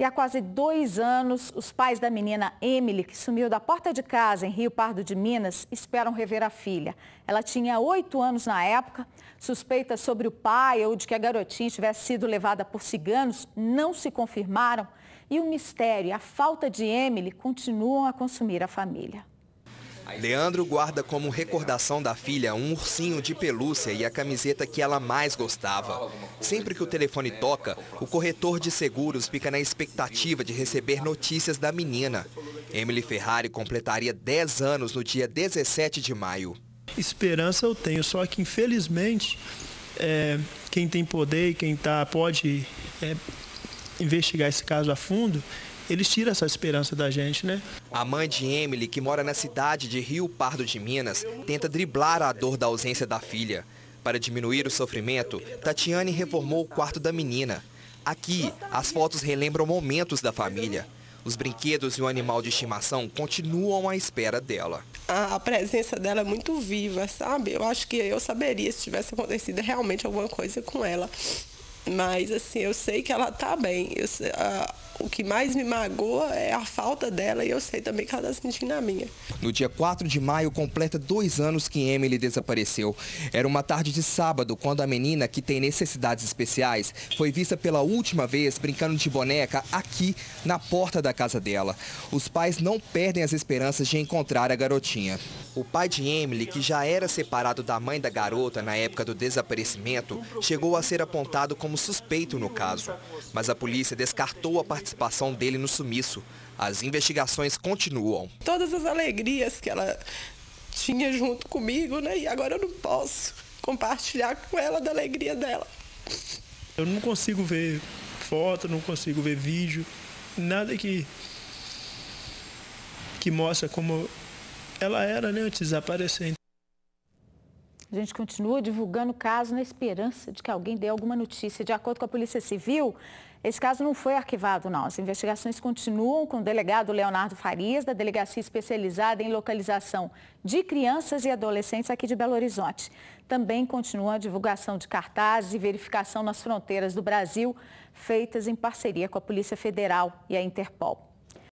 E há quase 2 anos, os pais da menina Emily, que sumiu da porta de casa em Rio Pardo de Minas, esperam rever a filha. Ela tinha 8 anos na época. Suspeitas sobre o pai ou de que a garotinha tivesse sido levada por ciganos não se confirmaram. E o mistério e a falta de Emily continuam a consumir a família. Leandro guarda como recordação da filha um ursinho de pelúcia e a camiseta que ela mais gostava. Sempre que o telefone toca, o corretor de seguros fica na expectativa de receber notícias da menina. Emily Ferrari completaria 10 anos no dia 17 de maio. Esperança eu tenho, só que infelizmente quem tem poder e quem pode investigar esse caso a fundo, eles tiram essa esperança da gente, né? A mãe de Emily, que mora na cidade de Rio Pardo de Minas, tenta driblar a dor da ausência da filha. Para diminuir o sofrimento, Tatiane reformou o quarto da menina. Aqui, as fotos relembram momentos da família. Os brinquedos e o animal de estimação continuam à espera dela. A presença dela é muito viva, sabe? Eu acho que eu saberia se tivesse acontecido realmente alguma coisa com ela. Mas, assim, eu sei que ela está bem. O que mais me magoa é a falta dela e eu sei também que ela está sentindo a minha. No dia 4 de maio, completa 2 anos que Emily desapareceu. Era uma tarde de sábado, quando a menina, que tem necessidades especiais, foi vista pela última vez brincando de boneca aqui, na porta da casa dela. Os pais não perdem as esperanças de encontrar a garotinha. O pai de Emily, que já era separado da mãe da garota na época do desaparecimento, chegou a ser apontado como suspeito no caso. Mas a polícia descartou a participação dele no sumiço. As investigações continuam. Todas as alegrias que ela tinha junto comigo, né? E agora eu não posso compartilhar com ela da alegria dela. Eu não consigo ver foto, não consigo ver vídeo, nada que mostra como ela era, né, antes de desaparecer. A gente continua divulgando o caso na esperança de que alguém dê alguma notícia. De acordo com a Polícia Civil, esse caso não foi arquivado, não. As investigações continuam com o delegado Leonardo Farias, da Delegacia Especializada em Localização de Crianças e Adolescentes aqui de Belo Horizonte. Também continua a divulgação de cartazes e verificação nas fronteiras do Brasil, feitas em parceria com a Polícia Federal e a Interpol.